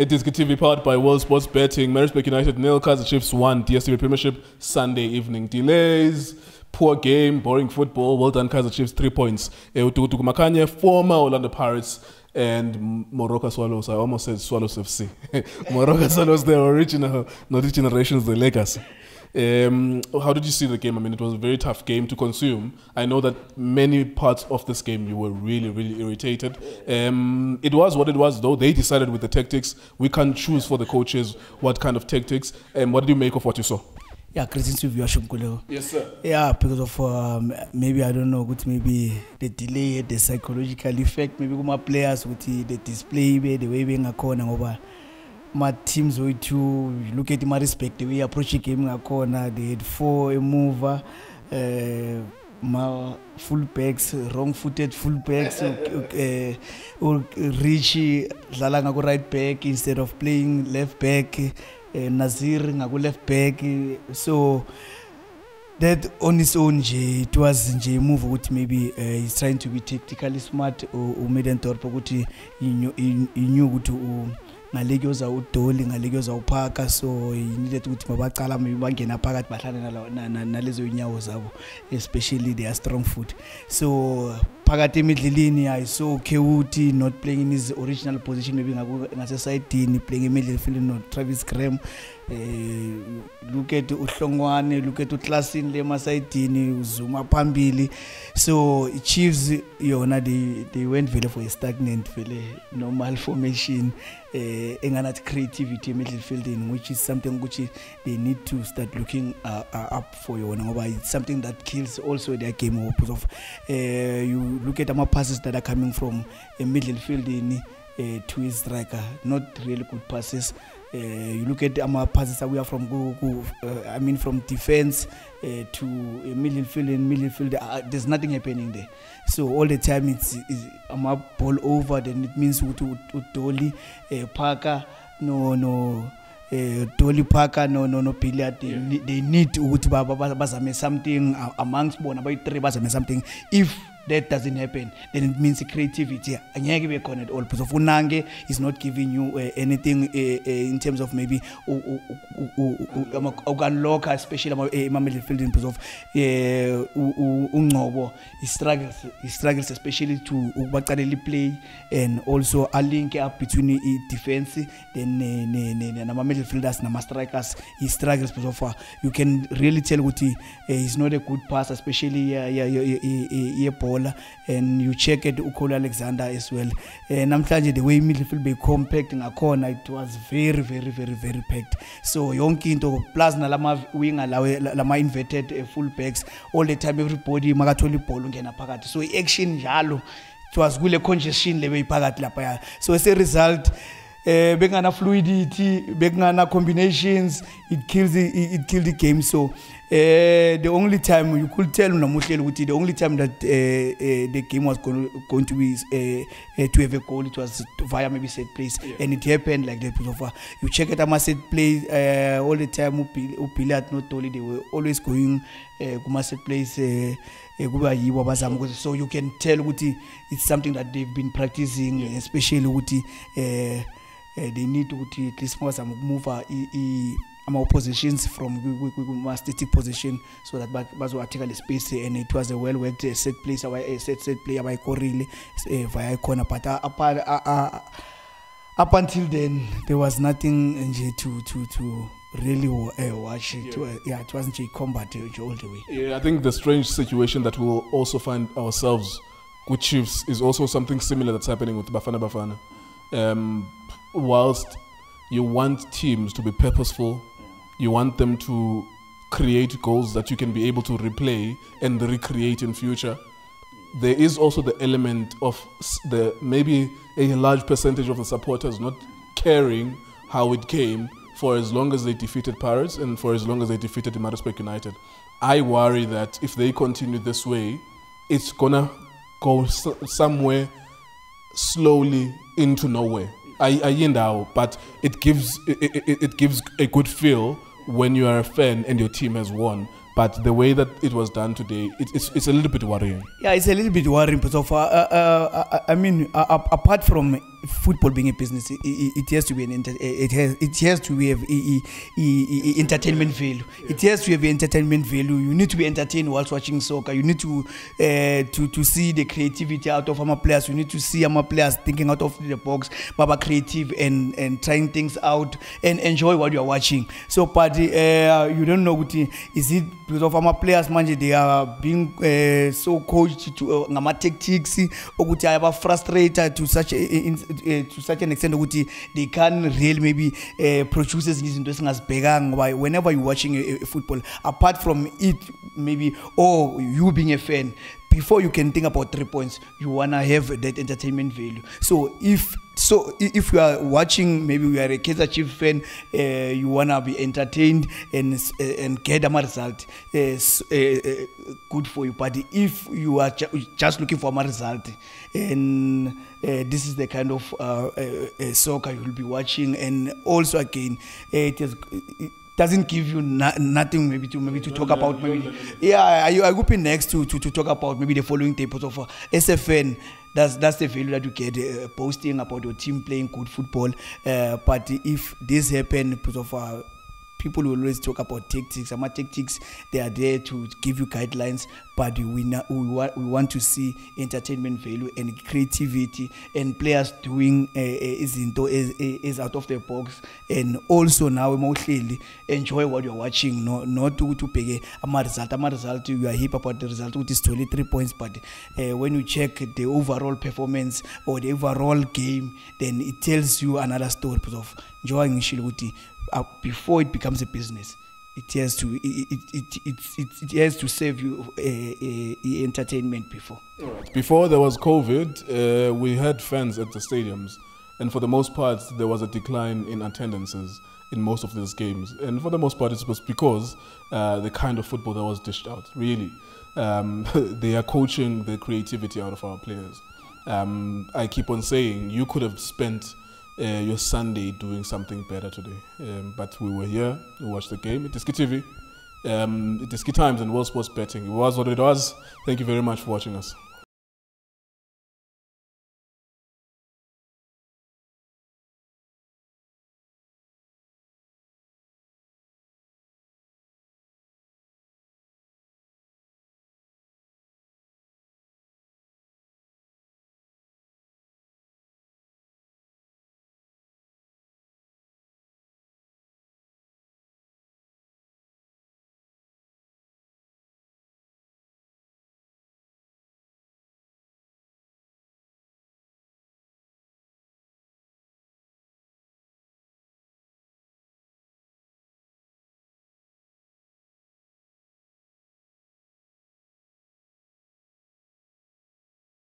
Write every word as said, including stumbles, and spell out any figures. It is Diski T V powered by World Sports Betting. Maritzburg United nil, Kaizer Chiefs one. DStv Premiership Sunday evening. Delays, poor game, boring football. Well done, Kaizer Chiefs, three points. Dukuduku Makhanya, former Orlando Pirates and Morocco Swallows. I almost said Swallows F C. Morocco Swallows, the original, not the generations, the legacy. Um, how did you see the game? I mean, it was a very tough game to consume. I know that many parts of this game you were really, really irritated. Um, it was what it was, though. They decided with the tactics. We can't choose for the coaches what kind of tactics. And um, what did you make of what you saw? Yeah, greetings to viewers. Yes, sir. Yeah, because of um, maybe I don't know, good maybe the delay, the psychological effect. Maybe my players with the, the display, the waving a corner over. My teams were to look at my respect, the way approaching game in a corner, they had four a mover, uh, my full backs, wrong footed full backs, uh, or Richie Zalanga right back instead of playing left back, uh, Nazir Nago left back. So that on its own, it was a move which maybe uh, he's trying to be tactically smart or, or made and thought, but he knew to. Ngalegoza udoli ngalegoza uphaka, so you needed ukuthi mabaqala mabangena phakathi bahlangana nalezo inyawo zabo, especially their strong foot. So phakathi emidlilini I saw Kewuti not playing in his original position, maybe ngase side playing in midfield, not Travis Graham. Look at Uhlongwane, look at Utlasin lema side uzuma phambili. So Chiefs yona they they went vele for a stagnant vele normal formation. Uh, and creativity in midfield, in which is something which is, they need to start looking uh, uh, up for you. It's something that kills also their game. Of, uh, you look at the passes that are coming from a midfield in, uh, to a striker, not really good passes. Uh, you look at our passes away from go, go, uh, I mean from defense uh, to a midfield and midfield. Uh, there's nothing happening there. So all the time it's our ball over. Then it means we to Dolly uh, Parker, no no uh, Dolly Parker, no no no Pilar. They, yeah. they need to do something amongst one about three something. If that doesn't happen, then it means creativity. Anyagi be gone at all. Because Funange is not giving you uh, anything uh, uh, in terms of maybe organ lock, especially in my midfield. Because of Ungobo, he struggles, he struggles especially to Ubakareli play, and also a link up between defense. Then my midfielders, my strikers, he struggles. Because of you can really tell what he is not a good pass, especially yeah yeah yeah ball. And you check it Ukolo Alexander as well. And I'm telling you, the way midfield be compact in a corner, it was very, very, very, very packed. So yonke into plus na lama wing lama inverted uh, full backs all the time, everybody magatholi ball ungena phakathi. So action njalo, it was kule congestion lewe phakathi lapha. So as a result, Uh, begana fluidity, begana combinations, it kills the, it, it killed the game. So uh, the only time you could tell Namushel, the only time that uh, uh, the game was going, going to be uh, uh, to have a goal, it was via maybe set plays, yeah. And it happened like that. Because you check it, I must set plays uh, all the time. Upilat not only they were always going uh, set plays. Uh, So you can tell Uti it's something that they've been practicing, yeah. Especially Uti. Uh, uh, they need to at least move our positions from static position so that Bazo article space, and it was a well worked set place, a set set player by Coril via corner. But up until then, there was nothing to to to. Really, uh, watch it. Yeah. Uh, yeah, it wasn't a combat uh, all the way. Yeah, I think the strange situation that we'll also find ourselves with Chiefs is also something similar that's happening with Bafana Bafana. Um, whilst you want teams to be purposeful, you want them to create goals that you can be able to replay and recreate in future. There is also the element of the maybe a large percentage of the supporters not caring how it came. For as long as they defeated Pirates and for as long as they defeated Maritzburg United, I worry that if they continue this way, it's gonna go somewhere slowly into nowhere. I, I know, but it gives it, it, it gives a good feel when you are a fan and your team has won. But the way that it was done today, it, it's, it's a little bit worrying. Yeah, it's a little bit worrying. But so far, uh, uh, I mean, uh, apart from football being a business, it, it has to be an inter it has it has to have a, a, a, a entertainment value. Yeah. It has to have entertainment value. You need to be entertained whilst watching soccer. You need to uh, to to see the creativity out of our players. You need to see our players thinking out of the box, but creative and and trying things out and enjoy what you are watching. So, but uh, you don't know what is it because of our players. Manje they are being uh, so coached to uh, tactics or to have frustrated to such in. Uh, to such an extent that they can really maybe uh, produce these interesting as began why whenever you're watching a, a football, apart from it maybe or oh, you being a fan, before you can think about three points, you wanna have that entertainment value. So if so, if you are watching, maybe you are a Kaizer Chiefs fan, uh, you wanna be entertained and uh, and get a result, uh, uh, good for you. But if you are just looking for a result, and uh, this is the kind of uh, uh, soccer you will be watching, and also again, uh, it is. It, doesn't give you na nothing maybe to maybe to no, talk no, about no, maybe no, no, no. yeah I I will be next to, to to talk about maybe the following day of uh, S F N. That's that's the value that you get uh, posting about your team playing good football. Uh, but if this happen because of uh, people will always talk about tactics. Our tactics they are there to give you guidelines, but we na we want we want to see entertainment value and creativity and players doing uh, is into is is out of the box and also now mostly enjoy what you're watching. No, not to to pay a result. A result you are hip about the result. It is twenty three points, but uh, when you check the overall performance or the overall game, then it tells you another story because of enjoying Shiluti. Uh, before it becomes a business, it has to it it it it, it, it has to serve you uh, uh, entertainment before. All right. Before there was COVID, uh, we had fans at the stadiums, and for the most part, there was a decline in attendances in most of these games. And for the most part, it was because uh, the kind of football that was dished out. Really, um, they are coaching the creativity out of our players. Um, I keep on saying you could have spent. Uh, your Sunday doing something better today. Um, but we were here, we watched the game. It is Diski T V, um, it is Diski Times and World Sports Betting. It was what it was. Thank you very much for watching us.